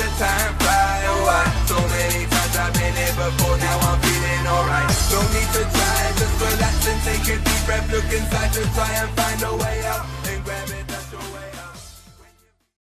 the time fly away. So many times I've been here before, now I'm feeling alright. Don't need to try, just relax and take a deep breath. Look inside to try and find a way out.